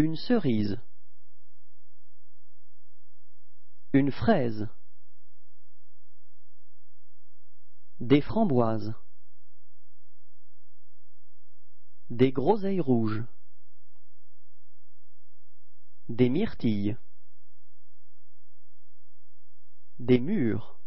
une cerise, une fraise, des framboises, des groseilles rouges, des myrtilles, des mûres,